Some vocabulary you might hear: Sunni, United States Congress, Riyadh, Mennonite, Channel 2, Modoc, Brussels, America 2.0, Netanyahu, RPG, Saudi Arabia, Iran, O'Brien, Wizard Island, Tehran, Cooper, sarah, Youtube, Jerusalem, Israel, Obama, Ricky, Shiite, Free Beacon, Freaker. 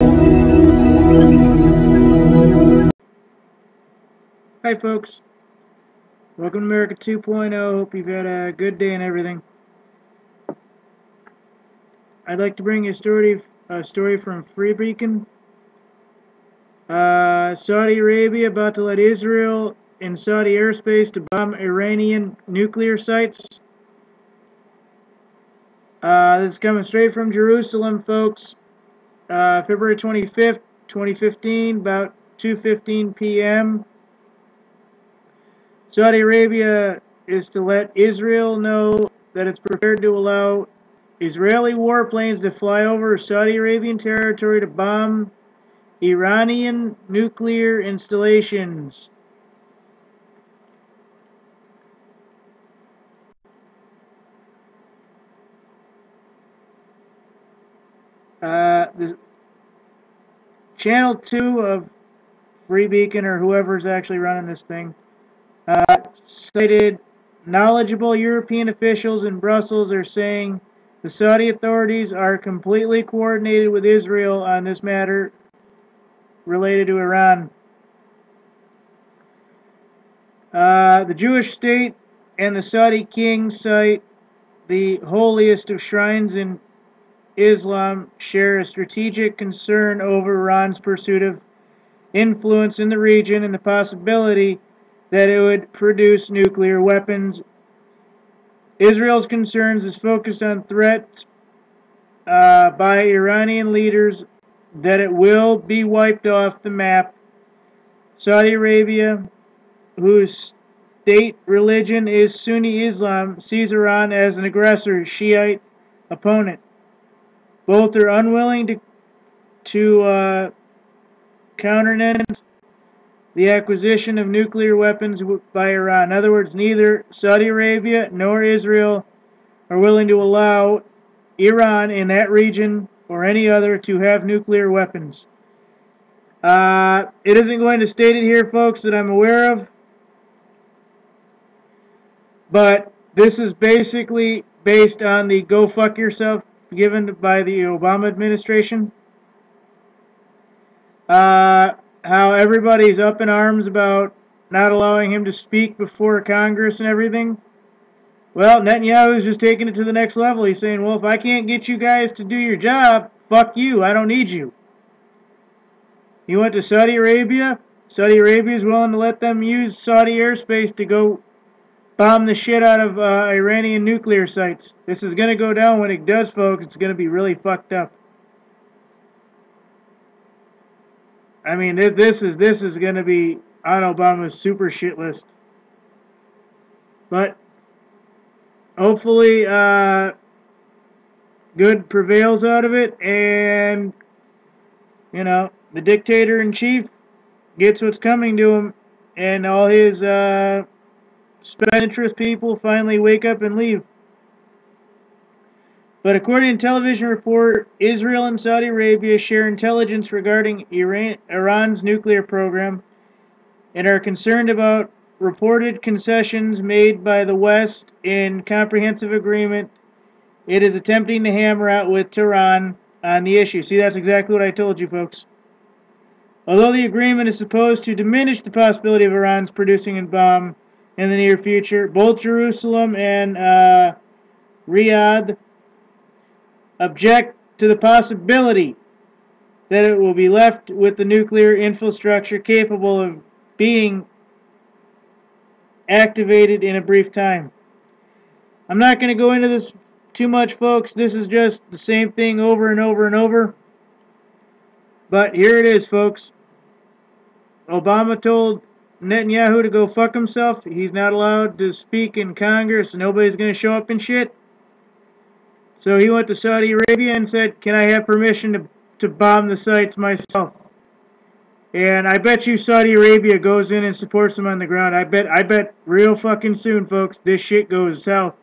Hi folks, welcome to America 2.0, hope you've had a good day and everything. I'd like to bring you a story from Free Beacon. Saudi Arabia about to let Israel in Saudi airspace to bomb Iranian nuclear sites. This is coming straight from Jerusalem, folks. February 25th, 2015, about 2:15 p.m. Saudi Arabia is to let Israel know that it's prepared to allow Israeli warplanes to fly over Saudi Arabian territory to bomb Iranian nuclear installations. Channel 2 of Free Beacon, or whoever's actually running this thing, cited knowledgeable European officials in Brussels are saying the Saudi authorities are completely coordinated with Israel on this matter related to Iran. The Jewish state and the Saudi king cite the holiest of shrines in Islam share a strategic concern over Iran's pursuit of influence in the region and the possibility that it would produce nuclear weapons. Israel's concerns is focused on threats by Iranian leaders that it will be wiped off the map. Saudi Arabia, whose state religion is Sunni Islam, sees Iran as an aggressor, Shiite opponent. Both are unwilling to countenance the acquisition of nuclear weapons by Iran. In other words, neither Saudi Arabia nor Israel are willing to allow Iran in that region or any other to have nuclear weapons. It isn't going to state it here, folks, that I'm aware of, but this is basically based on the "go fuck yourself" given by the Obama administration. How everybody's up in arms about not allowing him to speak before Congress and everything. Well, Netanyahu's just taking it to the next level. He's saying, well, if I can't get you guys to do your job, fuck you, I don't need you. He went to Saudi Arabia. Saudi Arabia's willing to let them use Saudi airspace to go bomb the shit out of Iranian nuclear sites. This is going to go down. When it does, folks, it's going to be really fucked up. I mean, this is going to be on Obama's super shit list. But hopefully good prevails out of it, and you know, the dictator in chief gets what's coming to him, and all his spendthrift people finally wake up and leave. But according to television report, Israel and Saudi Arabia share intelligence regarding Iran's nuclear program and are concerned about reported concessions made by the West in comprehensive agreement it is attempting to hammer out with Tehran on the issue. See, that's exactly what I told you, folks. Although the agreement is supposed to diminish the possibility of Iran's producing a bomb in the near future, both Jerusalem and Riyadh object to the possibility that it will be left with the nuclear infrastructure capable of being activated in a brief time. I'm not going to go into this too much, folks. This is just the same thing over and over and over. But here it is, folks. Obama told Netanyahu to go fuck himself. He's not allowed to speak in Congress. Nobody's going to show up and shit. So he went to Saudi Arabia and said, can I have permission to bomb the sites myself? And I bet you Saudi Arabia goes in and supports him on the ground. I bet real fucking soon, folks, this shit goes south.